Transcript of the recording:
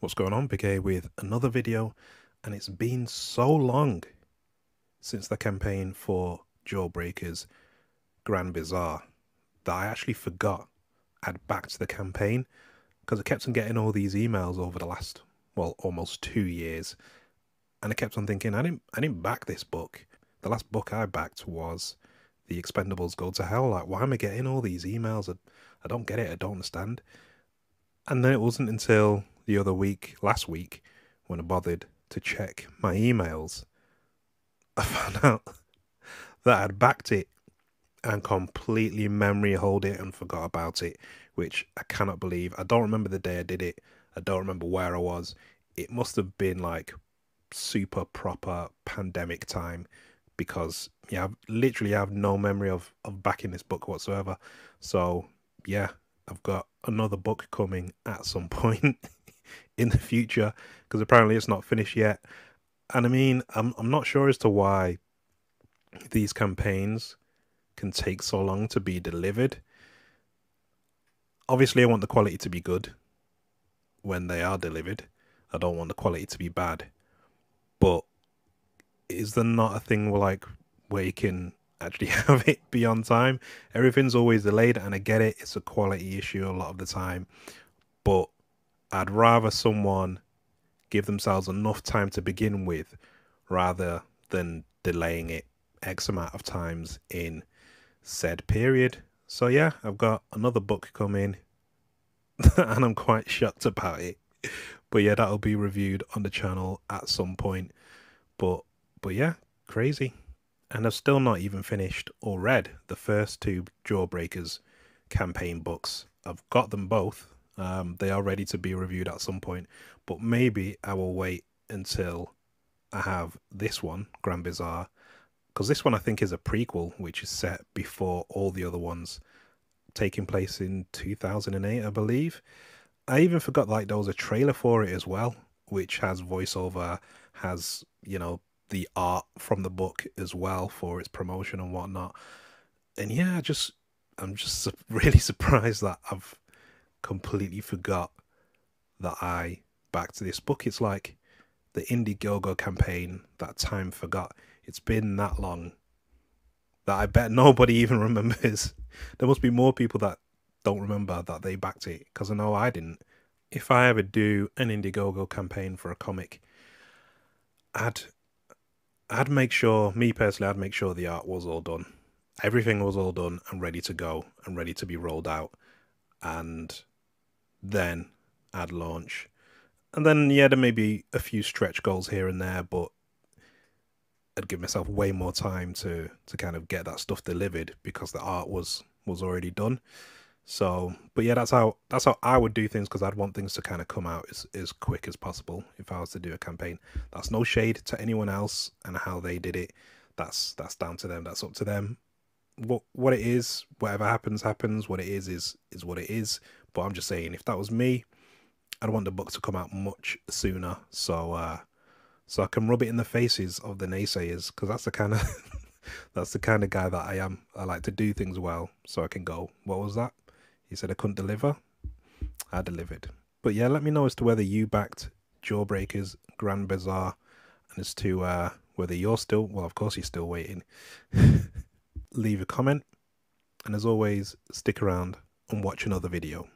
What's going on? Big A with another video, and it's been so long since the campaign for Jawbreakers Grand Bizarre that I actually forgot I'd backed the campaign, because I kept on getting all these emails over the last, well, almost 2 years, and I kept on thinking I didn't back this book. The last book I backed was The Expendables Go To Hell. Like, why am I getting all these emails? I don't get it, I don't understand. And then it wasn't until the other week, last week, when I bothered to check my emails, I found out that I'd backed it and completely memory holed it and forgot about it, which I cannot believe. I don't remember the day I did it. I don't remember where I was. It must have been like super proper pandemic time, because yeah, I have no memory of backing this book whatsoever. So yeah, I've got another book coming at some point in the future, because apparently it's not finished yet. And I mean, I'm not sure as to why these campaigns can take so long to be delivered. Obviously, I want the quality to be good when they are delivered. I don't want the quality to be bad. But is there not a thing where you can actually have it be on time? Everything's always delayed, and I get it, it's a quality issue a lot of the time, but I'd rather someone give themselves enough time to begin with rather than delaying it X amount of times in said period. So yeah, I've got another book coming and I'm quite shocked about it, but yeah, that'll be reviewed on the channel at some point. But yeah, crazy. And I've still not even finished or read the first two Jawbreakers campaign books. I've got them both. They are ready to be reviewed at some point. But maybe I will wait until I have this one, Grand Bizarre, because this one I think is a prequel, which is set before all the other ones, taking place in 2008, I believe. I even forgot there was a trailer for it as well, which has voiceover, has, you know, the art from the book as well for its promotion and whatnot. And yeah, I'm just really surprised that I've completely forgot that I backed this book. It's like the Indiegogo campaign that time forgot. It's been that long that I bet nobody even remembers. There must be more people that don't remember that they backed it, because I know I didn't. If I ever do an Indiegogo campaign for a comic, I'd make sure, me personally, I'd make sure the art was all done. Everything was all done and ready to go and ready to be rolled out. And then I'd launch. And then, yeah, there may be a few stretch goals here and there, but I'd give myself way more time to kind of get that stuff delivered, because the art was already done. So, but yeah, that's how I would do things, because I'd want things to kind of come out as quick as possible if I was to do a campaign. That's no shade to anyone else and how they did it. That's down to them. That's up to them. What it is, whatever happens, happens. What it is what it is. But I'm just saying, if that was me, I'd want the book to come out much sooner, so I can rub it in the faces of the naysayers, because that's the kind of that's the kind of guy that I am. I like to do things well, so I can go, what was that? He said I couldn't deliver. I delivered. But yeah, let me know as to whether you backed Jawbreakers Grand Bizarre, and as to whether you're still, well, of course you're still waiting. Leave a comment, and as always, stick around and watch another video.